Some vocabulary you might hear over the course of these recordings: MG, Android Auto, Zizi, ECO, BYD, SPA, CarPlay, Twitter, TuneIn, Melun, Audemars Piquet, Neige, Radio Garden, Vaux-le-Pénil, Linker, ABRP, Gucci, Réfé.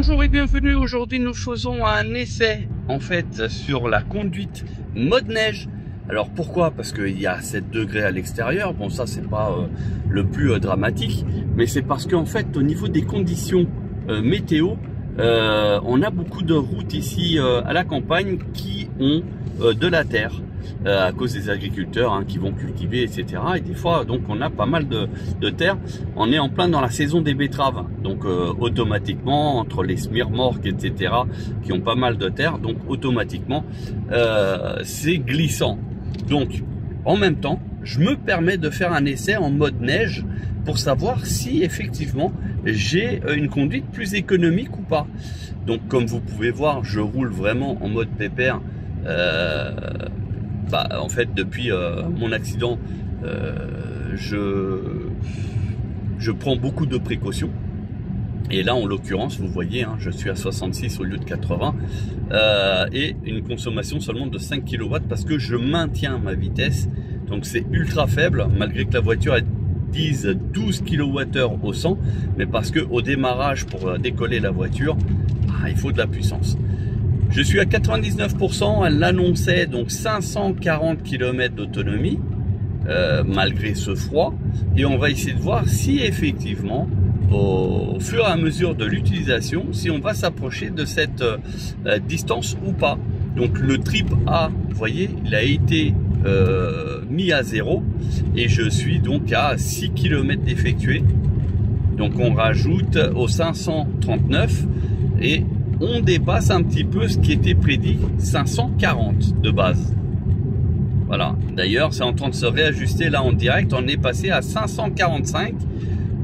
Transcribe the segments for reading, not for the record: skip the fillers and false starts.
Bonjour et bienvenue, aujourd'hui nous faisons un essai en fait sur la conduite mode neige. Alors pourquoi? Parce qu'il y a 7 degrés à l'extérieur, bon ça c'est pas le plus dramatique, mais c'est parce qu'en fait au niveau des conditions météo, on a beaucoup de routes ici à la campagne qui ont de la terre à cause des agriculteurs hein, qui vont cultiver etc. Et des fois donc on a pas mal de terre, on est en plein dans la saison des betteraves, donc automatiquement entre les smirmorques etc. qui ont pas mal de terre, donc automatiquement c'est glissant. Donc en même temps je me permets de faire un essai en mode neige pour savoir si effectivement j'ai une conduite plus économique ou pas. Donc comme vous pouvez voir je roule vraiment en mode pépère. En fait depuis mon accident je prends beaucoup de précautions et là en l'occurrence vous voyez hein, je suis à 66 au lieu de 80 et une consommation seulement de 5 kW parce que je maintiens ma vitesse, donc c'est ultra faible malgré que la voiture est 10-12 kWh au 100, mais parce que au démarrage pour décoller la voiture il faut de la puissance. Je suis à 99%, elle l'annonçait, donc 540 km d'autonomie, malgré ce froid. Et on va essayer de voir si effectivement, au fur et à mesure de l'utilisation, si on va s'approcher de cette distance ou pas. Donc le trip A, vous voyez, il a été mis à zéro et je suis donc à 6 km d'effectué. Donc on rajoute aux 539 et on dépasse un petit peu ce qui était prédit, 540 de base. Voilà, d'ailleurs c'est en train de se réajuster là en direct, on est passé à 545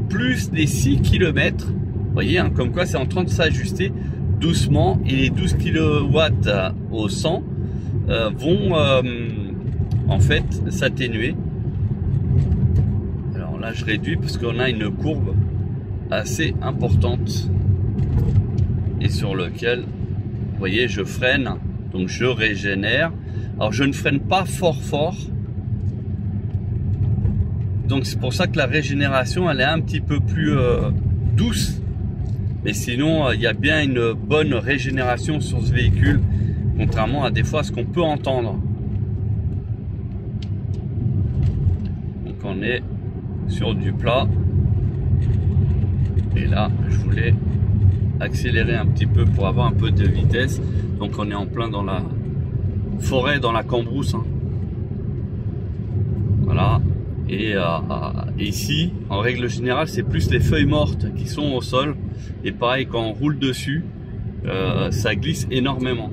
plus les 6 km. Vous voyez, hein, comme quoi c'est en train de s'ajuster doucement et les 12 kW au 100 vont en fait s'atténuer. Alors là je réduis parce qu'on a une courbe assez importante. Et sur lequel, vous voyez, je freine, donc je régénère. Alors je ne freine pas fort, donc c'est pour ça que la régénération elle est un petit peu plus douce, mais sinon il y a bien une bonne régénération sur ce véhicule, contrairement à des fois à ce qu'on peut entendre. Donc on est sur du plat et là je voulais accélérer un petit peu pour avoir un peu de vitesse. Donc on est en plein dans la forêt, dans la cambrousse hein. Voilà, et ici en règle générale c'est plus les feuilles mortes qui sont au sol, et pareil quand on roule dessus ça glisse énormément.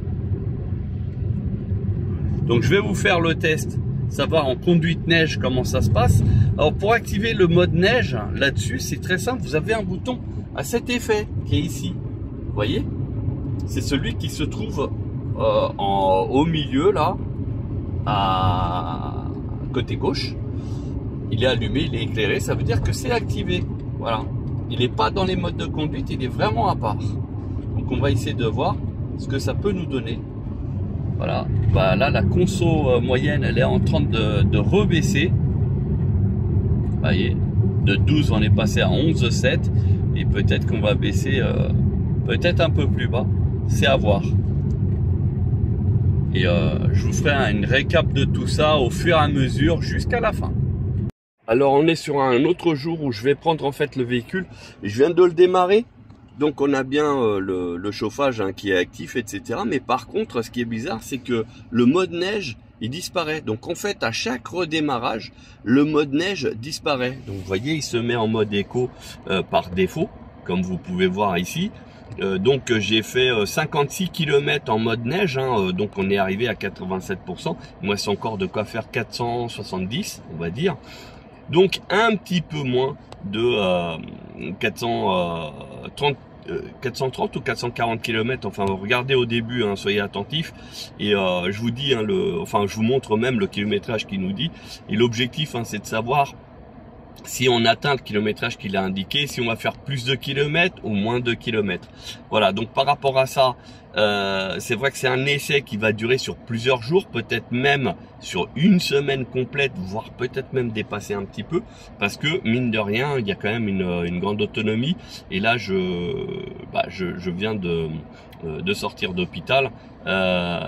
Donc je vais vous faire le test, savoir en conduite neige comment ça se passe. Alors pour activer le mode neige là dessus c'est très simple, vous avez un bouton à cet effet qui est ici, vous voyez, c'est celui qui se trouve au milieu là, à côté gauche. Il est allumé, il est éclairé, ça veut dire que c'est activé. Voilà, il n'est pas dans les modes de conduite, il est vraiment à part. Donc on va essayer de voir ce que ça peut nous donner. Voilà, bah là la conso moyenne elle est en train de rebaisser, vous voyez, de 12 on est passé à 11,7. Et peut-être qu'on va baisser peut-être un peu plus bas, c'est à voir. Et je vous ferai une récap de tout ça au fur et à mesure jusqu'à la fin. Alors on est sur un autre jour où je vais prendre en fait le véhicule. Je viens de le démarrer, donc on a bien le chauffage hein, qui est actif etc. Mais par contre ce qui est bizarre c'est que le mode neige il disparaît. Donc en fait à chaque redémarrage le mode neige disparaît. Donc vous voyez il se met en mode éco par défaut comme vous pouvez voir ici. Donc j'ai fait 56 km en mode neige hein, donc on est arrivé à 87%. Moi c'est encore de quoi faire 470 on va dire. Donc un petit peu moins de 430 ou 440 km, enfin regardez au début hein, soyez attentifs. Et je vous dis hein, je vous montre même le kilométrage qui nous dit, et l'objectif hein, c'est de savoir si on atteint le kilométrage qu'il a indiqué, si on va faire plus de kilomètres ou moins de kilomètres. Voilà, donc par rapport à ça, c'est vrai que c'est un essai qui va durer sur plusieurs jours, peut-être même sur une semaine complète, voire peut-être même dépasser un petit peu, parce que mine de rien, il y a quand même une grande autonomie. Et là, je viens de sortir d'hôpital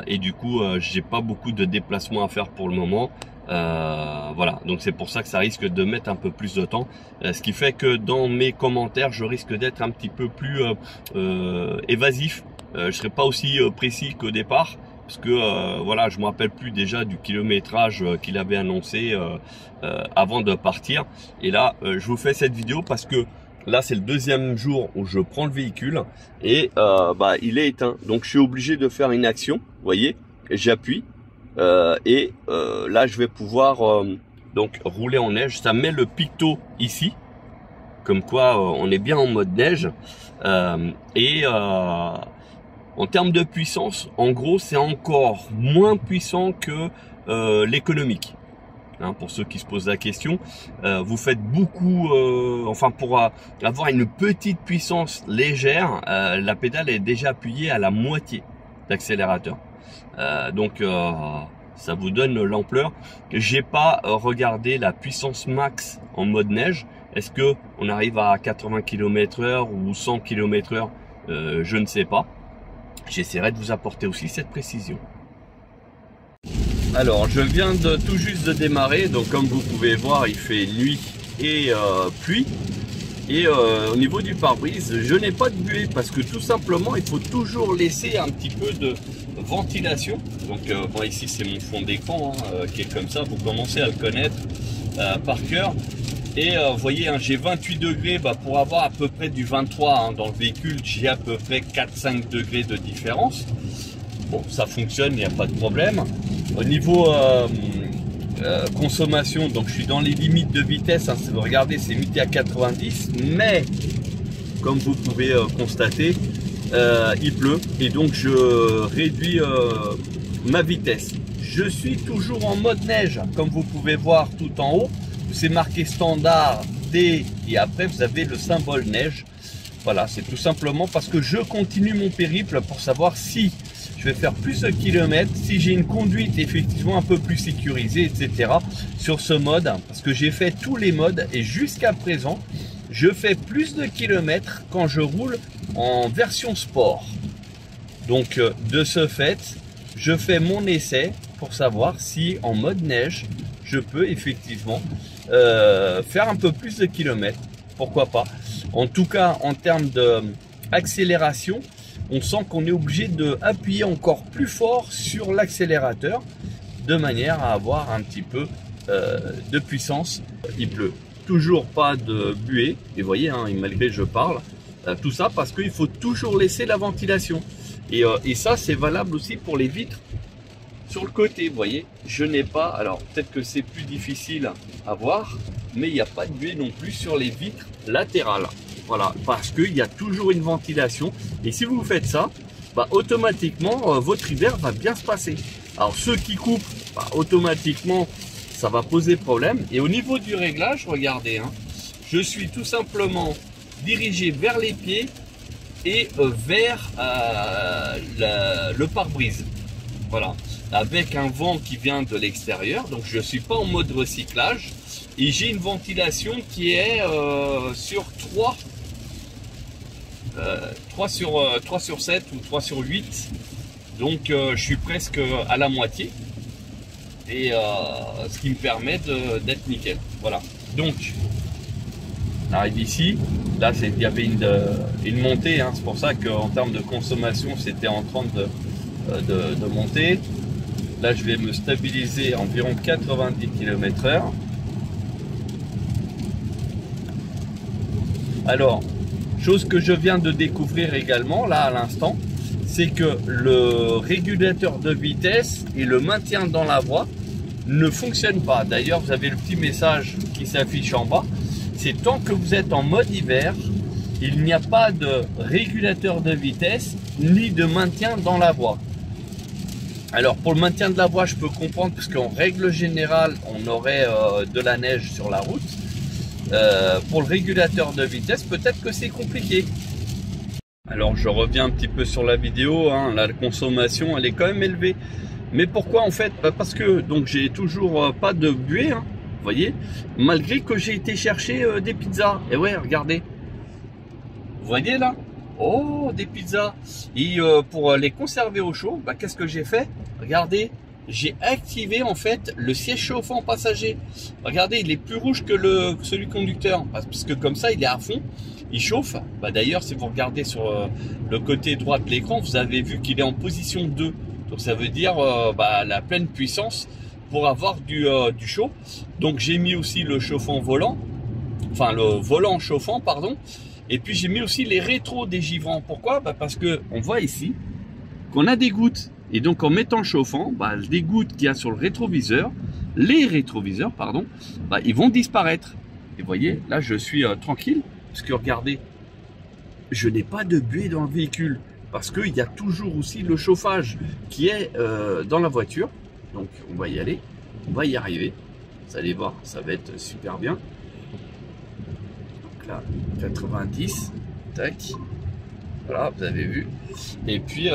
et du coup, j'ai pas beaucoup de déplacements à faire pour le moment. Voilà, donc c'est pour ça que ça risque de mettre un peu plus de temps, ce qui fait que dans mes commentaires je risque d'être un petit peu plus évasif, je serai pas aussi précis qu'au départ, parce que voilà, je me rappelle plus déjà du kilométrage qu'il avait annoncé avant de partir. Et là je vous fais cette vidéo parce que là, c'est le deuxième jour où je prends le véhicule et il est éteint, donc je suis obligé de faire une action, vous voyez, j'appuie. Là je vais pouvoir donc rouler en neige. Ça met le picto ici, comme quoi on est bien en mode neige. En termes de puissance, en gros c'est encore moins puissant que l'économique, hein, pour ceux qui se posent la question. Vous faites beaucoup, pour avoir une petite puissance légère, la pédale est déjà appuyée à la moitié d'accélérateur. Ça vous donne l'ampleur. J'ai pas regardé la puissance max en mode neige. Est-ce que on arrive à 80 km/h ou 100 km/h? Je ne sais pas. J'essaierai de vous apporter aussi cette précision. Alors, je viens tout juste de démarrer. Donc, comme vous pouvez voir, il fait nuit et pluie. Et au niveau du pare-brise, je n'ai pas de buée parce que tout simplement, il faut toujours laisser un petit peu de ventilation. Donc ici, c'est mon fond d'écran qui est comme ça. Vous commencez à le connaître par cœur. Et vous voyez, hein, j'ai 28 degrés. Pour avoir à peu près du 23 dans le véhicule, j'ai à peu près 4-5 degrés de différence. Bon, ça fonctionne, il n'y a pas de problème. Au niveau... consommation, donc je suis dans les limites de vitesse, hein, regardez, c'est limité à 90, mais comme vous pouvez constater, il pleut et donc je réduis ma vitesse. Je suis toujours en mode neige, comme vous pouvez voir tout en haut, c'est marqué standard D et après vous avez le symbole neige. Voilà, c'est tout simplement parce que je continue mon périple pour savoir si je vais faire plus de kilomètres, si j'ai une conduite effectivement un peu plus sécurisée, etc. sur ce mode, parce que j'ai fait tous les modes et jusqu'à présent, je fais plus de kilomètres quand je roule en version sport. Donc, de ce fait, je fais mon essai pour savoir si en mode neige, je peux effectivement faire un peu plus de kilomètres. Pourquoi pas? En tout cas, en termes d'accélération, on sent qu'on est obligé d'appuyer encore plus fort sur l'accélérateur de manière à avoir un petit peu de puissance. Il pleut, toujours pas de buée, et vous voyez, hein, malgré je parle, tout ça parce qu'il faut toujours laisser la ventilation. Et ça, c'est valable aussi pour les vitres sur le côté, vous voyez. Je n'ai pas, alors peut-être que c'est plus difficile à voir, mais il n'y a pas de buée non plus sur les vitres latérales. Voilà, parce qu'il y a toujours une ventilation. Et si vous faites ça, automatiquement, votre hiver va bien se passer. Alors, ceux qui coupent, automatiquement, ça va poser problème. Et au niveau du réglage, regardez, hein, je suis tout simplement dirigé vers les pieds et vers le pare-brise. Voilà, avec un vent qui vient de l'extérieur. Donc, je ne suis pas en mode recyclage. Et j'ai une ventilation qui est sur 3. 3 sur 7 ou 3 sur 8, donc je suis presque à la moitié et ce qui me permet d'être nickel. Voilà, donc on arrive ici, là il y avait une montée, hein. C'est pour ça qu'en termes de consommation c'était en train de monter. Là je vais me stabiliser à environ 90 km/h. Alors, chose que je viens de découvrir également, là à l'instant, c'est que le régulateur de vitesse et le maintien dans la voie ne fonctionnent pas. D'ailleurs, vous avez le petit message qui s'affiche en bas. C'est tant que vous êtes en mode hiver, il n'y a pas de régulateur de vitesse ni de maintien dans la voie. Alors, pour le maintien de la voie, je peux comprendre parce qu'en règle générale, on aurait de la neige sur la route. pour le régulateur de vitesse, peut-être que c'est compliqué. Alors je reviens un petit peu sur la vidéo, hein, la consommation elle est quand même élevée. Mais pourquoi en fait? Parce que donc j'ai toujours pas de buée, hein, vous voyez, malgré que j'ai été chercher des pizzas. Et ouais, regardez. Vous voyez là? Oh, des pizzas. Et pour les conserver au chaud, bah, qu'est-ce que j'ai fait? Regardez, j'ai activé en fait le siège chauffant passager. Regardez, il est plus rouge que celui conducteur, parce que comme ça, il est à fond, il chauffe. Bah, d'ailleurs, si vous regardez sur le côté droit de l'écran, vous avez vu qu'il est en position 2. Donc ça veut dire bah, la pleine puissance pour avoir du chaud. Donc j'ai mis aussi le chauffant volant, enfin le volant chauffant, pardon. Et puis j'ai mis aussi les rétros dégivrants. Pourquoi? Bah parce qu'on voit ici qu'on a des gouttes. Et donc en mettant le chauffant, bah, les gouttes qu'il y a sur le rétroviseur, les rétroviseurs, pardon, bah, ils vont disparaître. Et vous voyez, là je suis tranquille, parce que regardez, je n'ai pas de buée dans le véhicule, parce qu'il y a toujours aussi le chauffage qui est dans la voiture. Donc on va y aller, on va y arriver. Vous allez voir, ça va être super bien. Donc là, 90, tac. Voilà, vous avez vu. Et puis,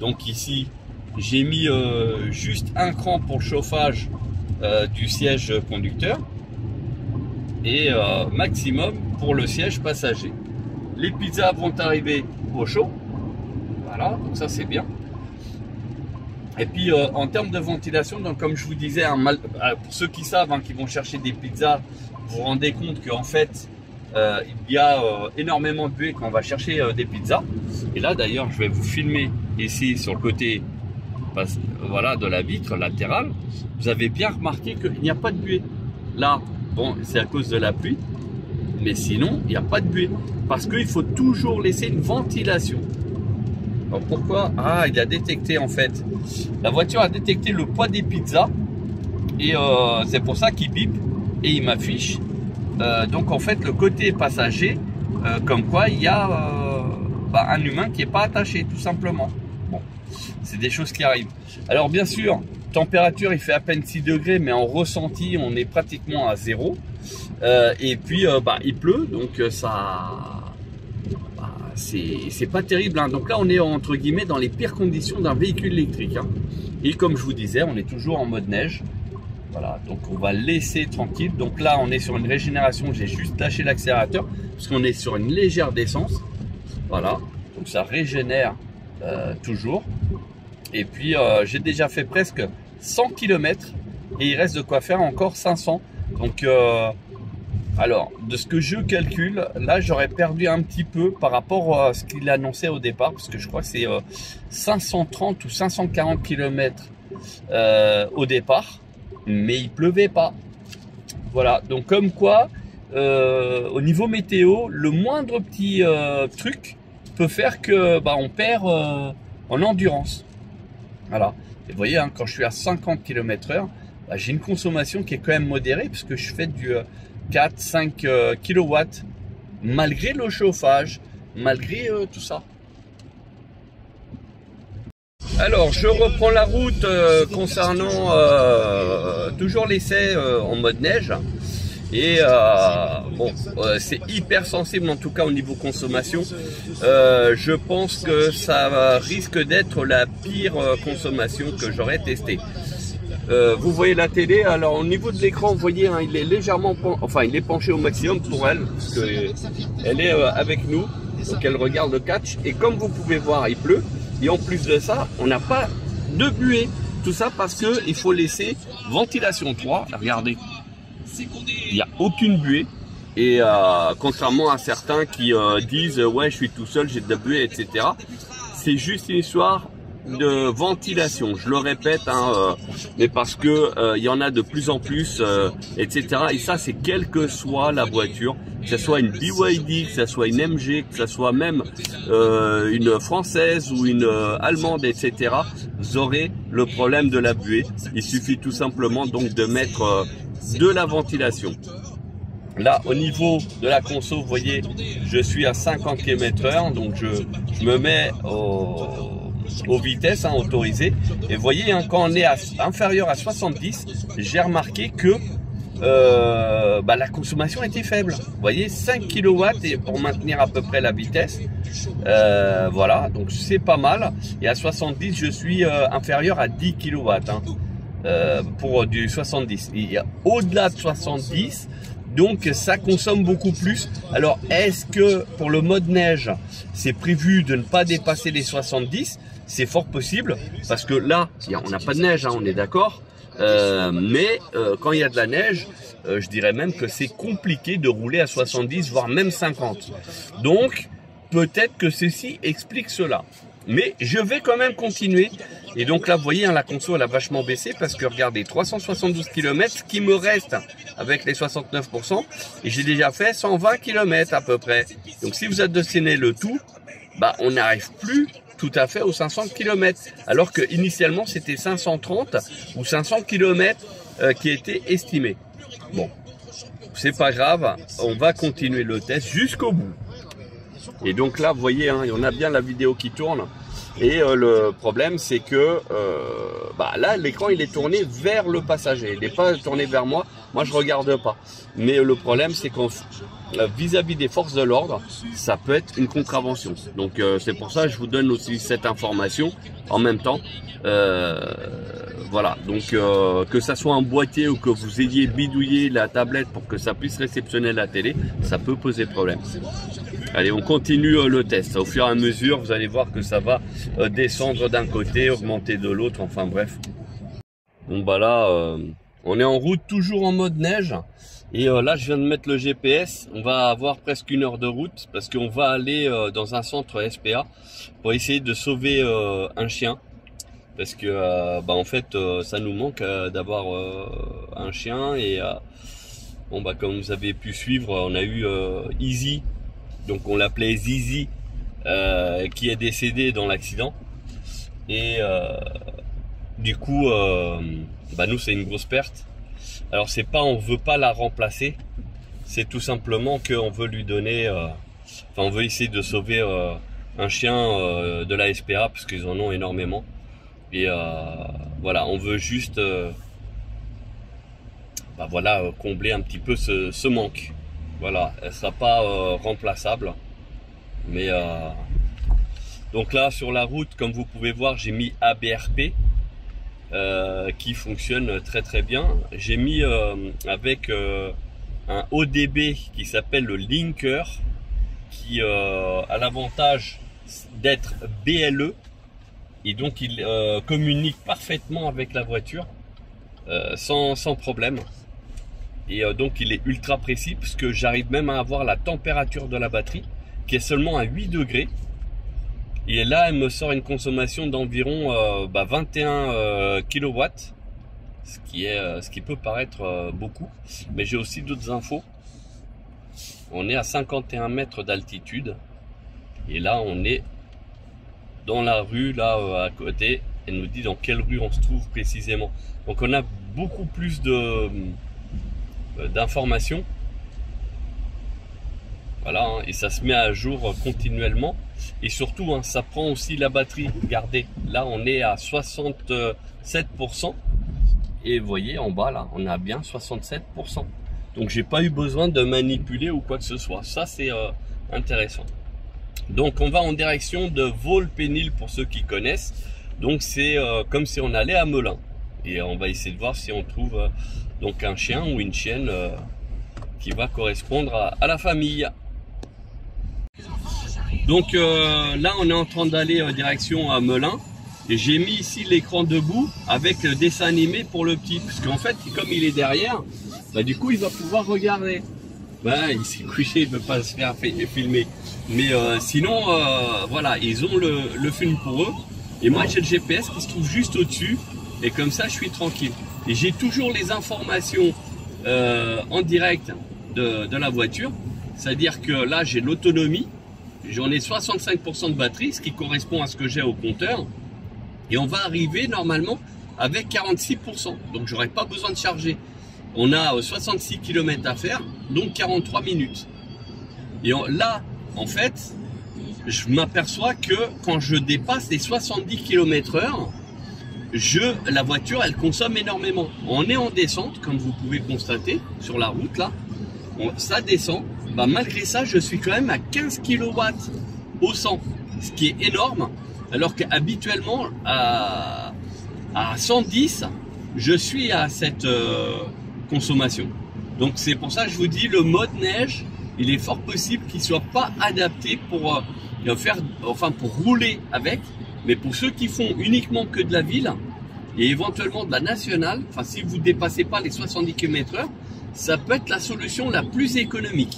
donc ici, j'ai mis juste un cran pour le chauffage du siège conducteur et maximum pour le siège passager. Les pizzas vont arriver au chaud. Voilà, donc ça c'est bien. Et puis en termes de ventilation, donc comme je vous disais, hein, pour ceux qui savent, hein, qui vont chercher des pizzas, vous vous rendez compte qu'en fait il y a énormément de buée quand on va chercher des pizzas. Et là d'ailleurs je vais vous filmer ici sur le côté, voilà, de la vitre latérale. Vous avez bien remarqué qu'il n'y a pas de buée. Là, bon, c'est à cause de la pluie, mais sinon il n'y a pas de buée, parce qu'il faut toujours laisser une ventilation. Alors pourquoi? Ah, il a détecté en fait, la voiture a détecté le poids des pizzas et c'est pour ça qu'il bip et il m'affiche donc en fait le côté passager comme quoi il y a bah, un humain qui n'est pas attaché, tout simplement. Bon, c'est des choses qui arrivent. Alors bien sûr, température, il fait à peine 6 degrés, mais en ressenti on est pratiquement à zéro. Et puis bah, il pleut, donc ça, bah, c'est pas terrible, hein. Donc là on est entre guillemets dans les pires conditions d'un véhicule électrique, hein. Et comme je vous disais, on est toujours en mode neige. Voilà, donc on va laisser tranquille. Donc là on est sur une régénération, j'ai juste lâché l'accélérateur parce qu'on est sur une légère descente. Voilà, donc ça régénère toujours. Et puis j'ai déjà fait presque 100 km et il reste de quoi faire encore 500. Donc alors de ce que je calcule là, j'aurais perdu un petit peu par rapport à ce qu'il annonçait au départ, parce que je crois que c'est 530 ou 540 km au départ, mais il pleuvait pas. Voilà, donc comme quoi au niveau météo, le moindre petit truc peut faire que bah, on perd en endurance. Voilà, et vous voyez, hein, quand je suis à 50 km/h, bah, j'ai une consommation qui est quand même modérée, parce que je fais du 4-5 kW malgré le chauffage, malgré tout ça. Alors je reprends la route concernant toujours l'essai en mode neige. Et bon, c'est hyper sensible en tout cas au niveau consommation. Je pense que ça risque d'être la pire consommation que j'aurais testée. Vous voyez la télé, alors au niveau de l'écran, vous voyez, hein, il est légèrement, enfin il est penché au maximum pour elle, parce qu'elle est avec nous, donc elle regarde le catch. Et comme vous pouvez voir, il pleut, et en plus de ça, on n'a pas de buée. Tout ça parce qu'il faut laisser ventilation 3, regardez, il n'y a aucune buée. Et contrairement à certains qui disent, ouais je suis tout seul, j'ai de la buée, etc. C'est juste une histoire de ventilation, je le répète, hein, mais parce que il y en a de plus en plus, etc. Et ça, c'est quelle que soit la voiture, que ce soit une BYD, que ce soit une MG, que ce soit même une française ou une allemande, etc. Vous aurez le problème de la buée. Il suffit tout simplement donc de mettre de la ventilation. Là, au niveau de la conso, vous voyez, je suis à 50 km/h, donc je me mets aux vitesses, hein, autorisées. Et vous voyez, hein, quand on est inférieur à 70, j'ai remarqué que la consommation était faible. Vous voyez, 5 kW et pour maintenir à peu près la vitesse. Voilà, donc c'est pas mal. Et à 70, je suis inférieur à 10 kW. Hein, pour du 70. Et au-delà de 70, donc ça consomme beaucoup plus. Alors, est-ce que pour le mode neige, c'est prévu de ne pas dépasser les 70? C'est fort possible, parce que là, on n'a pas de neige, hein, on est d'accord. Mais quand il y a de la neige, je dirais même que c'est compliqué de rouler à 70, voire même 50. Donc, peut-être que ceci explique cela. Mais je vais quand même continuer. Et donc là, vous voyez, hein, la conso, elle a vachement baissé parce que, regardez, 372 km, ce qui me reste avec les 69%, et j'ai déjà fait 120 km à peu près. Donc, si vous additionnez le tout, bah, on n'arrive plus tout à fait aux 500 km, alors que initialement c'était 530 ou 500 km qui était estimé. Bon, c'est pas grave, on va continuer le test jusqu'au bout. Et donc là, vous voyez, hein, on a bien la vidéo qui tourne. Et le problème, c'est que là, l'écran, il est tourné vers le passager. Il n'est pas tourné vers moi. Moi, je ne regarde pas. Mais le problème, c'est qu'en vis-à-vis des forces de l'ordre, ça peut être une contravention. Donc, c'est pour ça que je vous donne aussi cette information en même temps. Voilà, donc que ça soit un boîtier ou que vous ayez bidouillé la tablette pour que ça puisse réceptionner la télé, ça peut poser problème. Allez, on continue le test. Au fur et à mesure, vous allez voir que ça va descendre d'un côté, augmenter de l'autre, enfin bref. Bon bah là, on est en route, toujours en mode neige. Et là, je viens de mettre le GPS. On va avoir presque 1 heure de route parce qu'on va aller dans un centre SPA pour essayer de sauver un chien. Parce que, en fait, ça nous manque d'avoir un chien. Et comme vous avez pu suivre, on a eu Easy. Donc on l'appelait Zizi, qui est décédé dans l'accident. Et du coup, nous, c'est une grosse perte. Alors c'est pas, on veut pas la remplacer. C'est tout simplement qu'on veut lui donner, on veut essayer de sauver un chien de la SPA parce qu'ils en ont énormément. Et voilà, on veut juste, combler un petit peu ce manque. Voilà, elle ne sera pas remplaçable. Mais donc là, sur la route, comme vous pouvez voir, j'ai mis ABRP qui fonctionne très très bien. J'ai mis avec un ODB qui s'appelle le Linker, qui a l'avantage d'être BLE. Et donc, il communique parfaitement avec la voiture sans problème. Et donc il est ultra précis parce que j'arrive même à avoir la température de la batterie qui est seulement à 8 degrés. Et là, elle me sort une consommation d'environ 21 kW, ce qui peut paraître beaucoup. Mais j'ai aussi d'autres infos. On est à 51 mètres d'altitude. Et là, on est dans la rue, là à côté. Elle nous dit dans quelle rue on se trouve précisément. Donc on a beaucoup plus d'informations, voilà, hein, et ça se met à jour continuellement. Et surtout, hein, ça prend aussi la batterie. Regardez, là on est à 67% et vous voyez en bas là on a bien 67%. Donc j'ai pas eu besoin de manipuler ou quoi que ce soit. Ça c'est intéressant. Donc on va en direction de Vaux-le-Pénil pour ceux qui connaissent. Donc c'est comme si on allait à Melun. Et on va essayer de voir si on trouve donc un chien ou une chienne qui va correspondre à la famille. Donc là, on est en train d'aller direction à Melun. Et j'ai mis ici l'écran debout avec le dessin animé pour le petit. Parce qu'en fait, comme il est derrière, du coup, il va pouvoir regarder. Il s'est couché, il ne peut pas se faire filmer. Mais sinon, voilà, ils ont le film pour eux. Et moi, j'ai le GPS qui se trouve juste au-dessus. Et comme ça, je suis tranquille. Et j'ai toujours les informations en direct de la voiture. C'est-à-dire que là, j'ai l'autonomie. J'en ai 65% de batterie, ce qui correspond à ce que j'ai au compteur. Et on va arriver normalement avec 46%. Donc, j'aurai pas besoin de charger. On a 66 km à faire, donc 43 minutes. Et là, en fait, je m'aperçois que quand je dépasse les 70 km/h, la voiture, elle consomme énormément. On est en descente, comme vous pouvez constater, sur la route là. Ça descend. Bah, malgré ça, je suis quand même à 15 kW au 100, ce qui est énorme. Alors qu'habituellement, à 110, je suis à cette consommation. Donc c'est pour ça que je vous dis, le mode neige, il est fort possible qu'il ne soit pas adapté pour, pour rouler avec. Mais pour ceux qui font uniquement que de la ville et éventuellement de la nationale, enfin si vous ne dépassez pas les 70 km/h, ça peut être la solution la plus économique.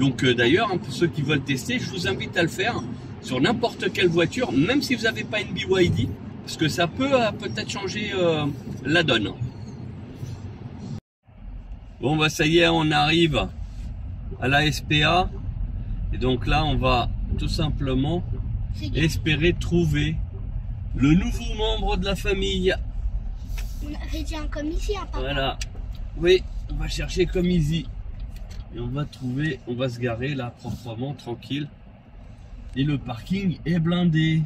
Donc d'ailleurs, pour ceux qui veulent tester, je vous invite à le faire sur n'importe quelle voiture, même si vous n'avez pas une BYD, parce que ça peut peut-être changer la donne. Bon bah ça y est, on arrive à la SPA et donc là on va tout simplement espérer trouver le nouveau membre de la famille. On avait dit un comme ici, hein, papa. Voilà, oui, on va chercher comme ici et on va trouver, on va se garer là proprement, tranquille, et le parking est blindé.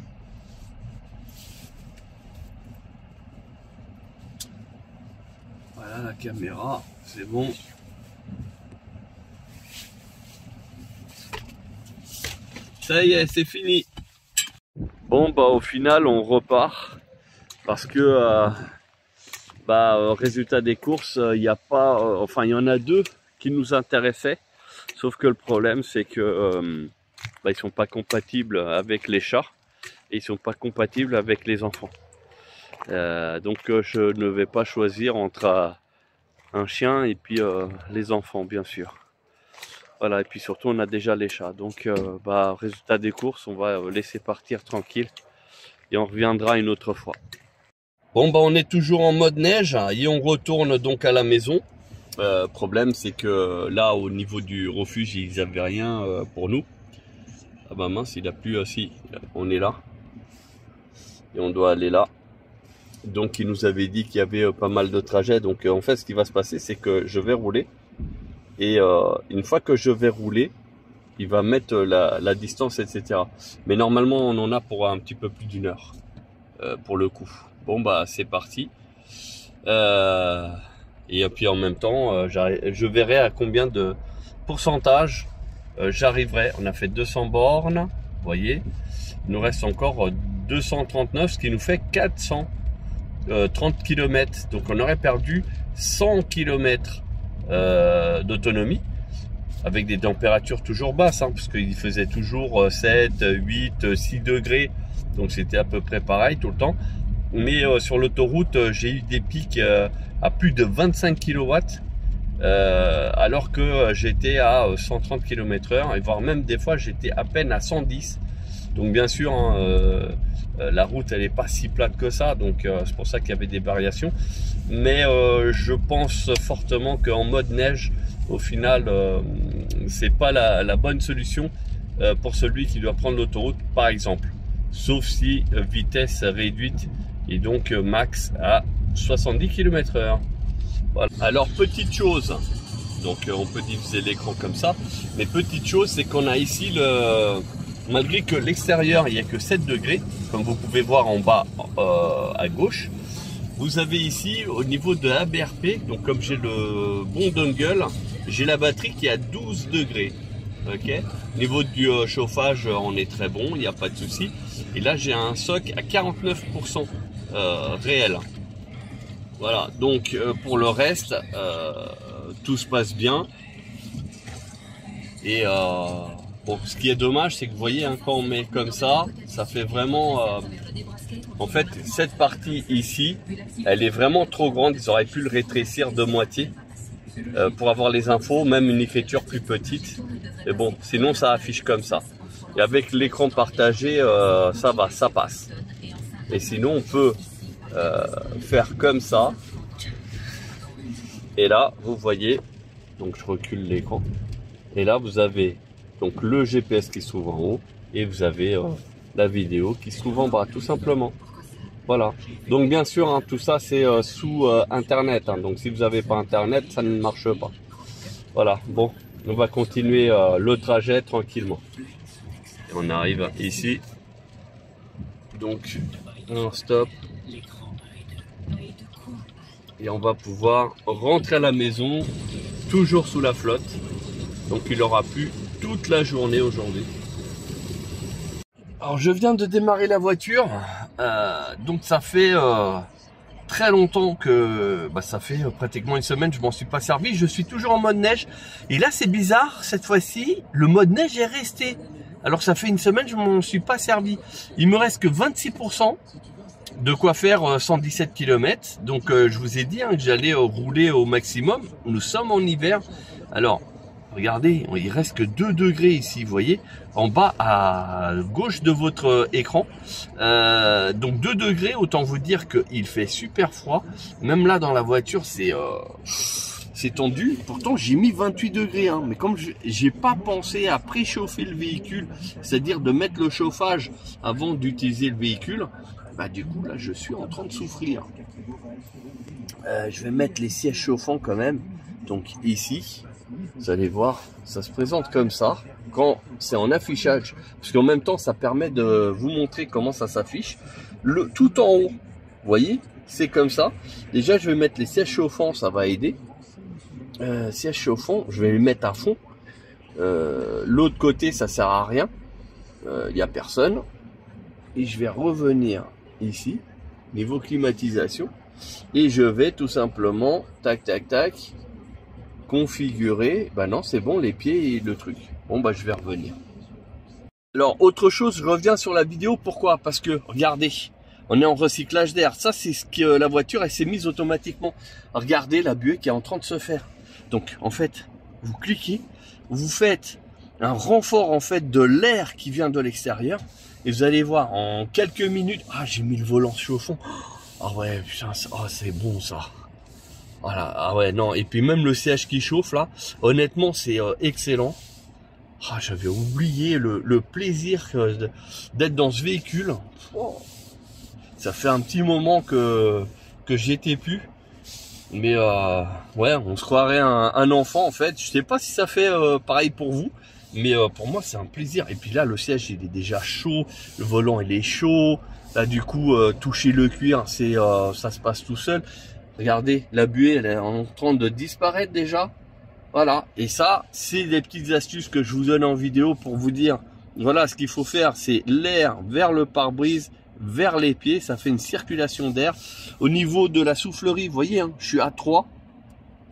Voilà la caméra, c'est bon. Ça y est, c'est fini. Bon bah au final on repart parce que résultat des courses, il n'y a pas, enfin il y en a deux qui nous intéressaient, sauf que le problème c'est que ils sont pas compatibles avec les chats et ils sont pas compatibles avec les enfants. Donc je ne vais pas choisir entre un chien et puis les enfants bien sûr. Voilà, et puis surtout on a déjà les chats, donc résultat des courses, on va laisser partir tranquille et on reviendra une autre fois. Bon bah on est toujours en mode neige et on retourne donc à la maison. Problème c'est que là au niveau du refuge ils n'avaient rien pour nous. Ah bah mince, il a plu aussi, on est là et on doit aller là. Donc ils nous avaient dit qu'il y avait pas mal de trajets, donc en fait ce qui va se passer c'est que je vais rouler. Et une fois que je vais rouler, il va mettre la distance, etc. Mais normalement, on en a pour un petit peu plus d'une heure, pour le coup. Bon, bah, c'est parti. Et puis, en même temps, je verrai à combien de pourcentage j'arriverai. On a fait 200 bornes, vous voyez. Il nous reste encore 239, ce qui nous fait 430 km. Donc, on aurait perdu 100 km. D'autonomie avec des températures toujours basses parce qu'il faisait toujours 7, 8, 6 degrés donc c'était à peu près pareil tout le temps, mais sur l'autoroute j'ai eu des pics à plus de 25 kW, alors que j'étais à 130 km/h et voire même des fois j'étais à peine à 110. Donc bien sûr hein, la route elle n'est pas si plate que ça, donc c'est pour ça qu'il y avait des variations, mais je pense fortement qu'en mode neige au final c'est pas la bonne solution pour celui qui doit prendre l'autoroute par exemple, sauf si vitesse réduite et donc max à 70 km/h. Voilà. Alors petite chose, donc on peut diviser l'écran comme ça, mais petite chose c'est qu'on a ici malgré que l'extérieur il n'y a que 7 degrés, comme vous pouvez voir en bas à gauche, vous avez ici au niveau de ABRP, donc comme j'ai le bon dongle, j'ai la batterie qui est à 12 degrés. Okay. Au niveau du chauffage, on est très bon, il n'y a pas de souci. Et là j'ai un SOC à 49% réel. Voilà, donc pour le reste, tout se passe bien. Et bon, ce qui est dommage, c'est que vous voyez, hein, quand on met comme ça, ça fait vraiment... en fait, cette partie ici, elle est vraiment trop grande. Ils auraient pu le rétrécir de moitié pour avoir les infos, même une écriture plus petite. Mais bon, sinon, ça affiche comme ça. Et avec l'écran partagé, ça va, ça passe. Et sinon, on peut faire comme ça. Et là, vous voyez, donc je recule l'écran. Et là, vous avez... donc le GPS qui se trouve en haut et vous avez la vidéo qui se trouve en bas, tout simplement. Voilà. Donc bien sûr, hein, tout ça c'est sous Internet. Hein, donc si vous n'avez pas Internet, ça ne marche pas. Voilà. Bon, on va continuer le trajet tranquillement. Et on arrive ici. Donc, non stop. et on va pouvoir rentrer à la maison toujours sous la flotte. Donc il aura plu toute la journée aujourd'hui. Alors je viens de démarrer la voiture, donc ça fait très longtemps que, ça fait pratiquement une semaine, je m'en suis pas servi, je suis toujours en mode neige. Et là c'est bizarre, cette fois-ci, le mode neige est resté. Alors ça fait une semaine, je m'en suis pas servi. Il me reste que 26%. De quoi faire 117 km. Donc je vous ai dit hein, que j'allais rouler au maximum. Nous sommes en hiver. Alors regardez, il reste que 2 degrés ici, vous voyez, en bas à gauche de votre écran. Donc 2 degrés, autant vous dire qu'il fait super froid. Même là dans la voiture, c'est tendu. Pourtant j'ai mis 28 degrés. Hein, mais comme j'ai pas pensé à préchauffer le véhicule, c'est-à-dire de mettre le chauffage avant d'utiliser le véhicule, du coup là je suis en train de souffrir. Je vais mettre les sièges chauffants quand même. Donc ici vous allez voir, ça se présente comme ça quand c'est en affichage, parce qu'en même temps ça permet de vous montrer comment ça s'affiche. Le tout en haut, vous voyez, c'est comme ça. Déjà je vais mettre les sièges chauffants, ça va aider. Sièges chauffants, je vais les mettre à fond. L'autre côté ça sert à rien, il n'y a personne. Et je vais revenir ici, niveau climatisation, et je vais tout simplement, tac, tac, tac, configurer, non, c'est bon, les pieds et le truc. Bon, je vais revenir. Alors, autre chose, je reviens sur la vidéo, pourquoi? Parce que, regardez, on est en recyclage d'air, ça c'est ce que la voiture, elle s'est mise automatiquement. Regardez la buée qui est en train de se faire. Donc, en fait, vous cliquez, vous faites un renfort, en fait, de l'air qui vient de l'extérieur, et vous allez voir, en quelques minutes... Ah, j'ai mis le volant chauffant. Ah ouais, putain, c'est bon, ça. Voilà, ah ouais, non. Et puis même le siège qui chauffe, là, honnêtement, c'est excellent. Ah, j'avais oublié le plaisir d'être dans ce véhicule. Oh. Ça fait un petit moment que j'y étais plus. Mais ouais, on se croirait un enfant, en fait. Je sais pas si ça fait pareil pour vous. Mais pour moi c'est un plaisir. Et puis là le siège il est déjà chaud, le volant il est chaud. Là du coup toucher le cuir, c'est ça se passe tout seul. Regardez, la buée elle est en train de disparaître déjà. Voilà, et ça c'est des petites astuces que je vous donne en vidéo pour vous dire voilà ce qu'il faut faire, c'est l'air vers le pare-brise, vers les pieds, ça fait une circulation d'air. Au niveau de la soufflerie, vous voyez, hein, je suis à 3.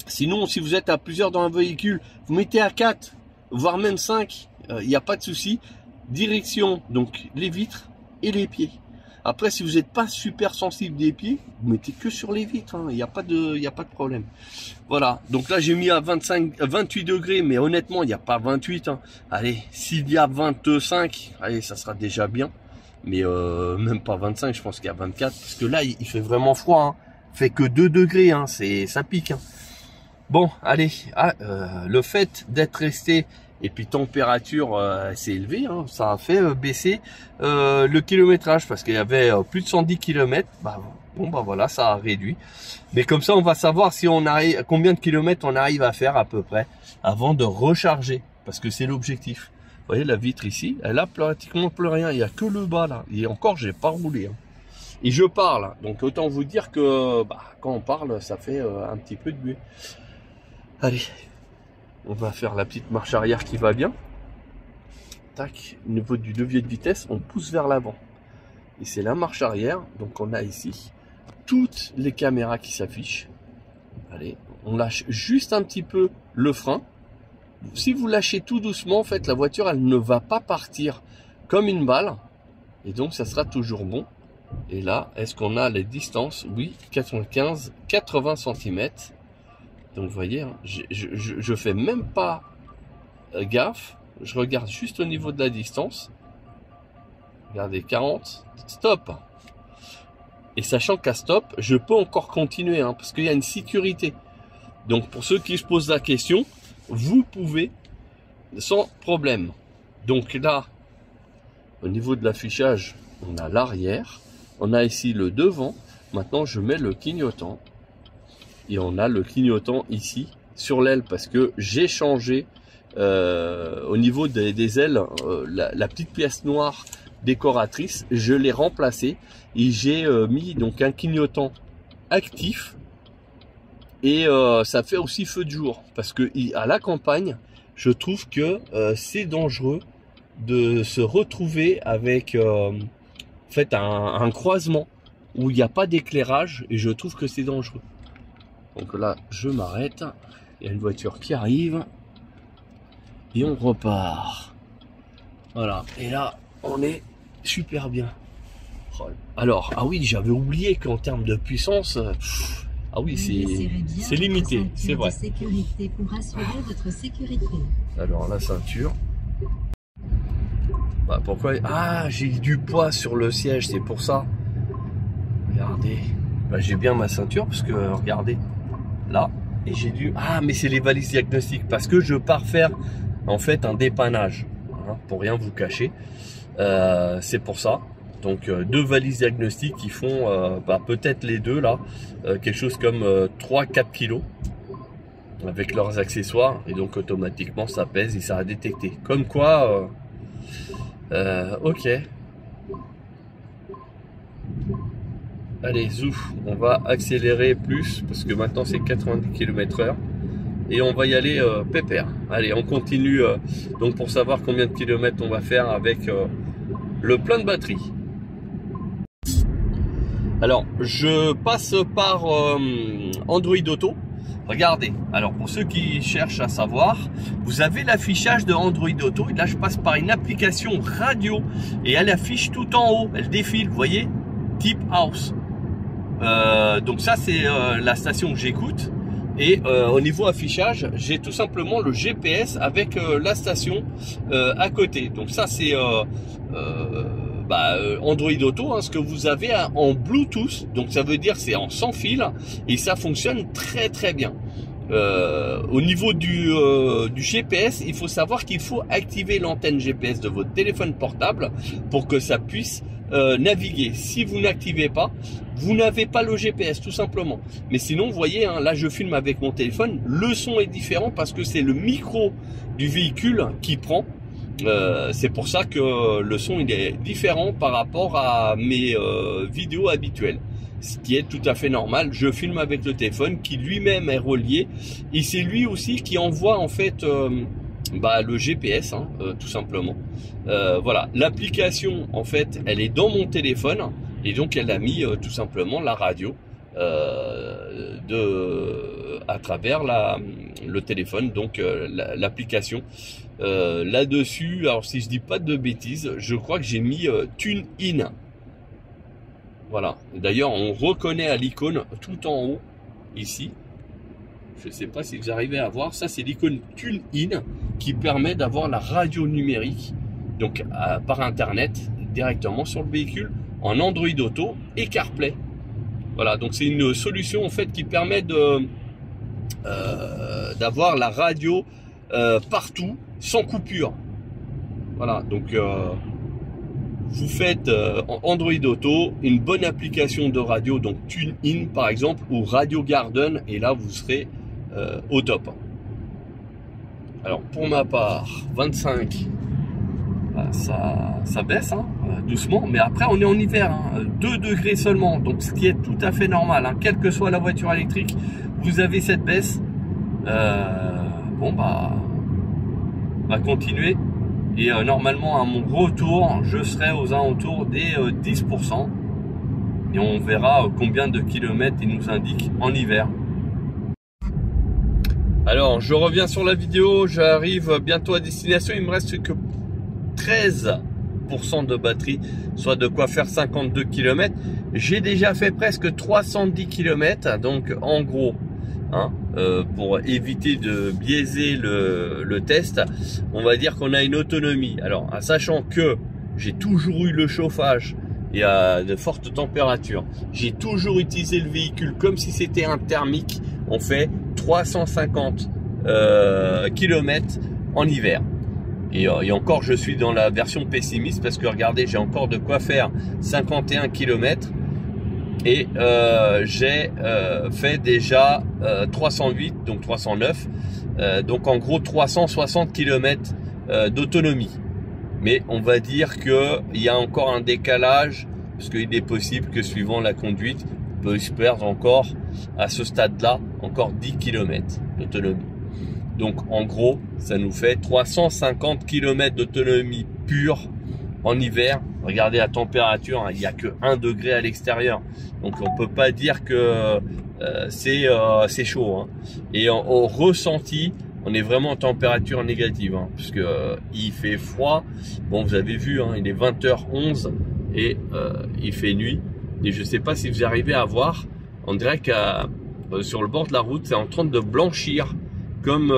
Sinon si vous êtes à plusieurs dans un véhicule, vous mettez à 4. Voire même 5, il n'y a pas de souci. Direction, donc les vitres et les pieds. Après, si vous n'êtes pas super sensible des pieds, vous mettez que sur les vitres, hein, il n'y a pas de problème. Voilà, donc là j'ai mis à 28 degrés, mais honnêtement, il n'y a pas 28. Hein. Allez, s'il y a 25, allez, ça sera déjà bien. Mais même pas 25, je pense qu'il y a 24. Parce que là, il fait vraiment froid. Hein. Il fait que 2 degrés, hein, ça pique. Hein. Bon, allez, le fait d'être resté, et puis température assez élevée, hein, ça a fait baisser le kilométrage, parce qu'il y avait plus de 110 km, voilà, ça a réduit. Mais comme ça, on va savoir si on arrive, combien de kilomètres on arrive à faire à peu près, avant de recharger, parce que c'est l'objectif. Vous voyez, la vitre ici, elle a pratiquement plus rien, il n'y a que le bas là, et encore, j'ai pas roulé. Hein. Et je parle, donc autant vous dire que quand on parle, ça fait un petit peu de buée. Allez, on va faire la petite marche arrière qui va bien. Tac, au niveau du levier de vitesse, on pousse vers l'avant. Et c'est la marche arrière, donc on a ici toutes les caméras qui s'affichent. Allez, on lâche juste un petit peu le frein. Si vous lâchez tout doucement, en fait, la voiture, elle ne va pas partir comme une balle. Et donc, ça sera toujours bon. Et là, est-ce qu'on a les distances? Oui, 95, 80 cm. Donc vous voyez, hein, je fais même pas gaffe, je regarde juste au niveau de la distance. Regardez, 40, stop. Et sachant qu'à stop, je peux encore continuer, hein, parce qu'il y a une sécurité. Donc pour ceux qui se posent la question, vous pouvez sans problème. Donc là, au niveau de l'affichage, on a l'arrière, on a ici le devant. Maintenant, je mets le clignotant. Et on a le clignotant ici sur l'aile parce que j'ai changé au niveau des ailes, la petite pièce noire décoratrice, je l'ai remplacée et j'ai mis donc un clignotant actif et ça fait aussi feu de jour, parce que à la campagne, je trouve que c'est dangereux de se retrouver avec en fait un croisement où il n'y a pas d'éclairage, et je trouve que c'est dangereux. Donc là, je m'arrête, il y a une voiture qui arrive, et on repart. Voilà, et là, on est super bien. Alors, ah oui, j'avais oublié qu'en termes de puissance, ah oui, c'est limité, c'est vrai. Sécurité pour assurer votre sécurité. Alors, la ceinture. Bah, pourquoi? Ah, j'ai du poids sur le siège, c'est pour ça. Regardez, bah, j'ai bien ma ceinture parce que, regardez, là, et j'ai dû... Ah, mais c'est les valises diagnostiques, parce que je pars faire, en fait, un dépannage, hein, pour rien vous cacher. C'est pour ça. Donc deux valises diagnostiques qui font bah, peut-être les deux là, quelque chose comme 3-4 kilos avec leurs accessoires, et donc automatiquement ça pèse et ça a détecté. Comme quoi, ok. Allez, zouf, on va accélérer plus parce que maintenant c'est 90 km/h, et on va y aller pépère. Allez, on continue donc pour savoir combien de kilomètres on va faire avec le plein de batterie. Alors, je passe par Android Auto. Regardez, alors pour ceux qui cherchent à savoir, vous avez l'affichage de Android Auto, et là je passe par une application radio, et elle affiche tout en haut, elle défile, vous voyez, type house. Donc ça c'est la station que j'écoute, et au niveau affichage, j'ai tout simplement le GPS avec la station à côté. Donc ça c'est bah, Android Auto, hein, ce que vous avez en Bluetooth, donc ça veut dire c'est en sans fil, et ça fonctionne très très bien. Au niveau du GPS, il faut savoir qu'il faut activer l'antenne GPS de votre téléphone portable pour que ça puisse naviguer. Si vous n'activez pas, vous n'avez pas le GPS tout simplement. Mais sinon, vous voyez, hein, là je filme avec mon téléphone, le son est différent parce que c'est le micro du véhicule qui prend. C'est pour ça que le son il est différent par rapport à mes vidéos habituelles, ce qui est tout à fait normal. Je filme avec le téléphone qui lui-même est relié, et c'est lui aussi qui envoie en fait bah, le GPS, hein, tout simplement. Voilà, l'application en fait elle est dans mon téléphone, et donc elle a mis tout simplement la radio à travers le téléphone, donc l'application. Là-dessus, alors si je dis pas de bêtises, je crois que j'ai mis TuneIn. Voilà. D'ailleurs, on reconnaît à l'icône tout en haut, ici. Je ne sais pas si vous arrivez à voir. Ça, c'est l'icône TuneIn qui permet d'avoir la radio numérique, donc par Internet, directement sur le véhicule, en Android Auto et CarPlay. Voilà. Donc, c'est une solution, en fait, qui permet d'avoir la radio partout, sans coupure. Voilà, donc vous faites Android Auto, une bonne application de radio, donc TuneIn par exemple, ou Radio Garden, et là vous serez au top. Alors pour ma part, 25, ça baisse, hein, doucement, mais après on est en hiver, hein, 2 degrés seulement, donc ce qui est tout à fait normal, hein, quelle que soit la voiture électrique, vous avez cette baisse. Bon bah, on va continuer, et normalement à mon retour je serai aux alentours des 10%, et on verra combien de kilomètres il nous indique en hiver. Alors je reviens sur la vidéo, j'arrive bientôt à destination, il me reste que 13% de batterie, soit de quoi faire 52 km. J'ai déjà fait presque 310 km, donc en gros, hein, pour éviter de biaiser le test, on va dire qu'on a une autonomie. Alors, en sachant que j'ai toujours eu le chauffage et à de fortes températures, j'ai toujours utilisé le véhicule comme si c'était un thermique, on fait 350 km en hiver. Et encore, je suis dans la version pessimiste parce que regardez, j'ai encore de quoi faire 51 km. Et j'ai fait déjà 308, donc 309, donc en gros 360 km d'autonomie. Mais on va dire qu'il y a encore un décalage, parce qu'il est possible que suivant la conduite, peut se perdre encore à ce stade-là, encore 10 km d'autonomie. Donc en gros, ça nous fait 350 km d'autonomie pure en hiver. Regardez la température, hein, il n'y a que 1 degré à l'extérieur. Donc on ne peut pas dire que c'est chaud. Hein. Et au ressenti, on est vraiment en température négative, hein, parce que il fait froid. Bon, vous avez vu, hein, il est 20h11 et il fait nuit. Et je ne sais pas si vous arrivez à voir, on dirait que sur le bord de la route, c'est en train de blanchir, comme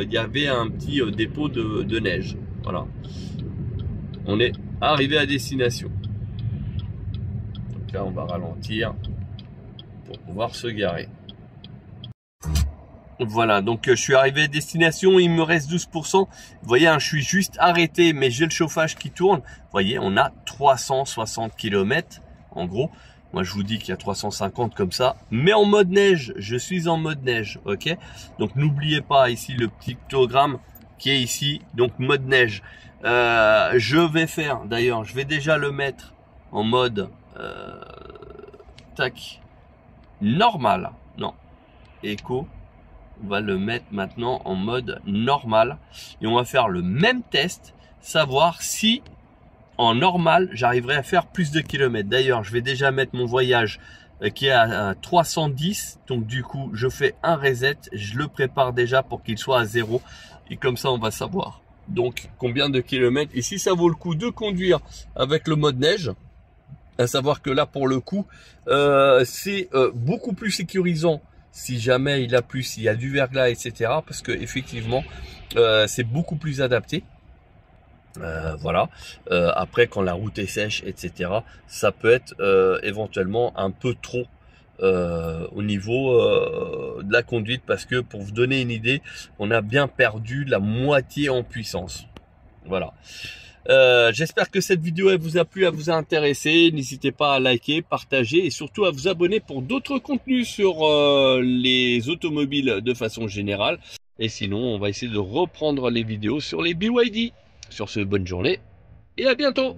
il y avait un petit dépôt de neige. Voilà. On est arrivé à destination. Donc là, on va ralentir pour pouvoir se garer. Voilà, donc je suis arrivé à destination, il me reste 12%. Vous voyez, hein, je suis juste arrêté, mais j'ai le chauffage qui tourne. Vous voyez, on a 360 km en gros. Moi, je vous dis qu'il y a 350 comme ça, mais en mode neige, je suis en mode neige, ok? Donc, n'oubliez pas ici le petit pictogramme qui est ici, donc mode neige. Je vais faire, d'ailleurs, je vais déjà le mettre en mode, tac, normal, non, éco. On va le mettre maintenant en mode normal et on va faire le même test, savoir si en normal j'arriverai à faire plus de kilomètres. D'ailleurs, je vais déjà mettre mon voyage qui est à 310, donc du coup je fais un reset, je le prépare déjà pour qu'il soit à 0 et comme ça on va savoir donc combien de kilomètres et si ça vaut le coup de conduire avec le mode neige. À savoir que là pour le coup c'est beaucoup plus sécurisant si jamais il a plu, s'il y a du verglas, etc. Parce que effectivement, c'est beaucoup plus adapté. Voilà. Après, quand la route est sèche, etc., ça peut être éventuellement un peu trop au niveau de la conduite. Parce que pour vous donner une idée, on a bien perdu la moitié en puissance. Voilà. J'espère que cette vidéo elle vous a plu, elle vous a intéressé. N'hésitez pas à liker, partager et surtout à vous abonner pour d'autres contenus sur les automobiles de façon générale. Et sinon, on va essayer de reprendre les vidéos sur les BYD. Sur ce, bonne journée et à bientôt.